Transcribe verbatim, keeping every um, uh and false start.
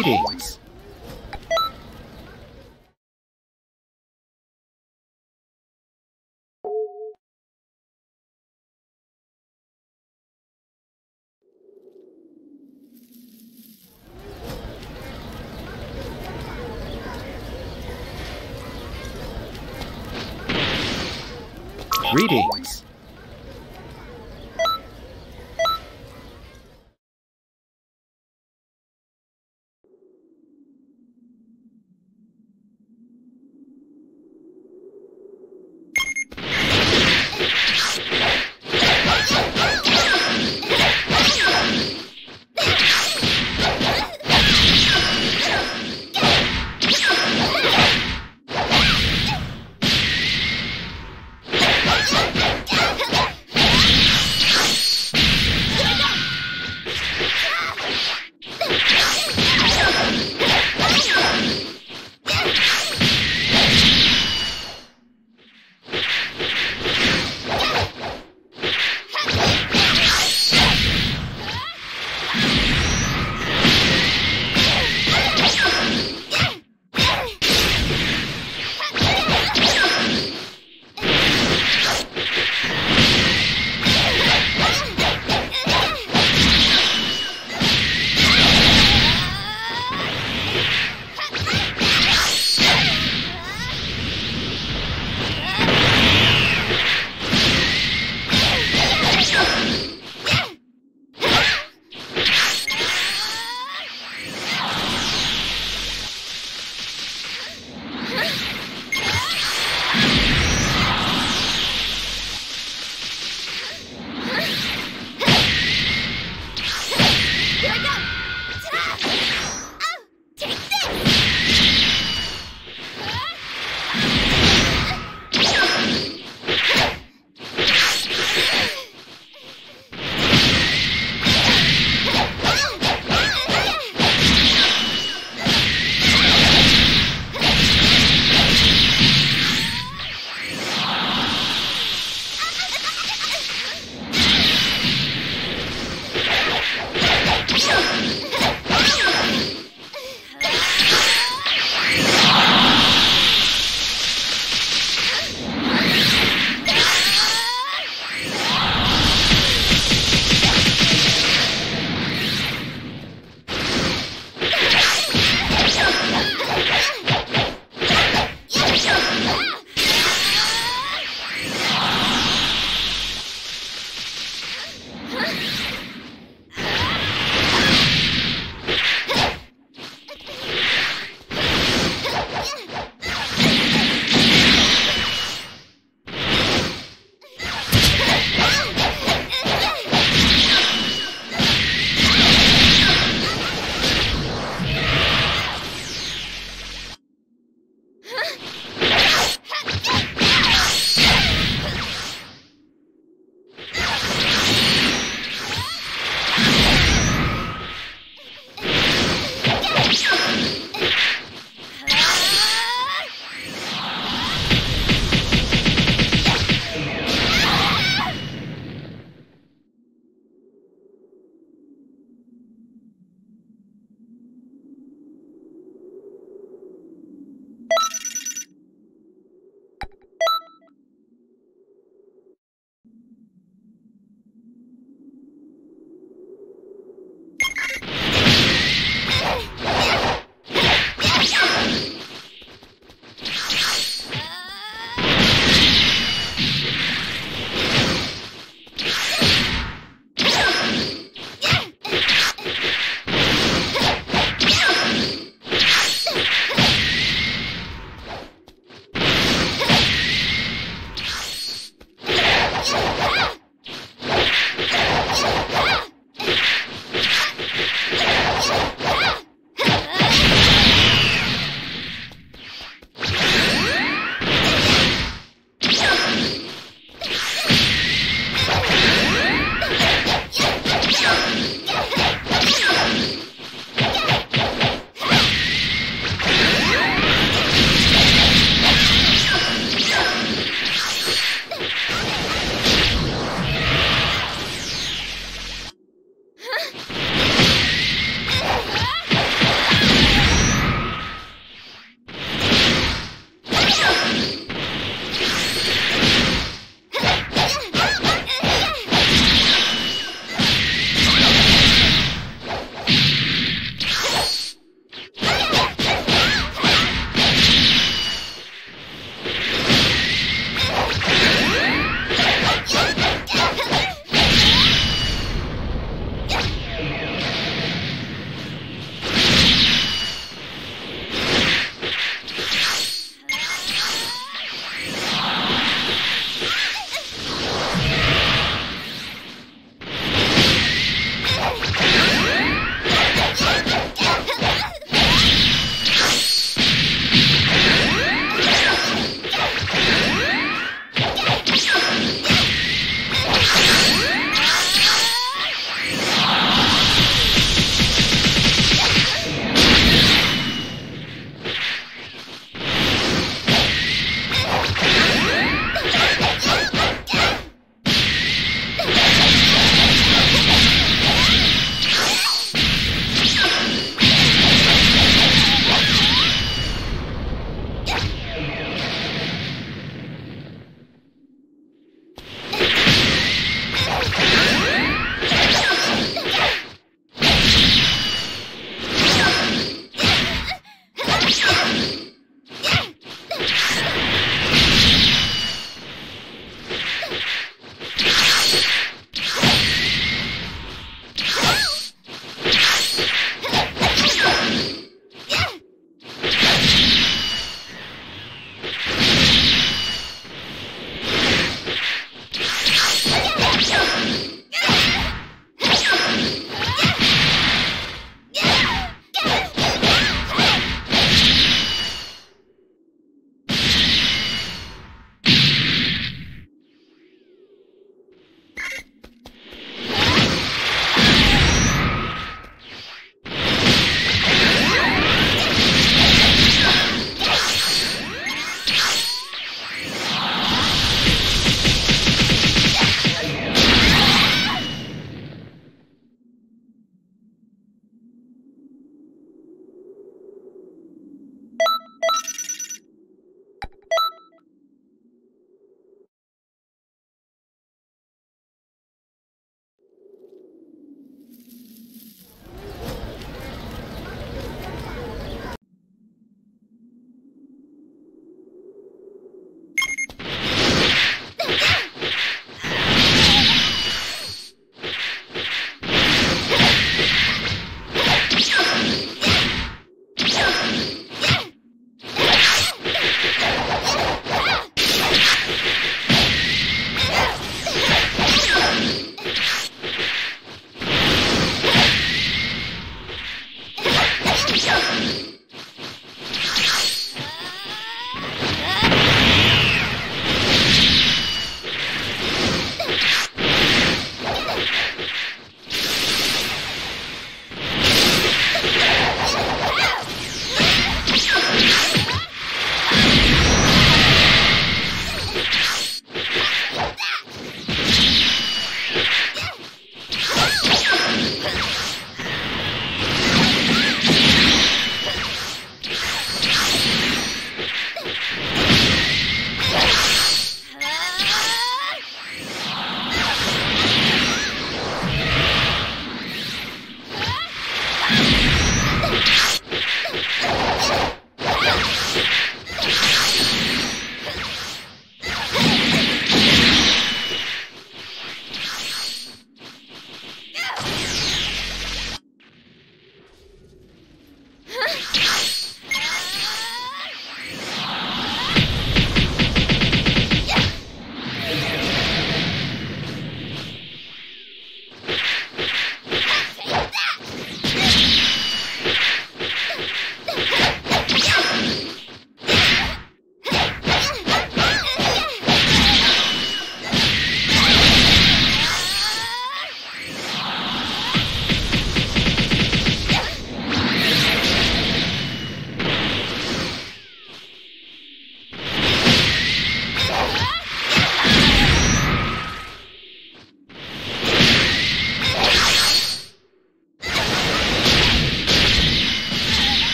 Greetings. Greetings.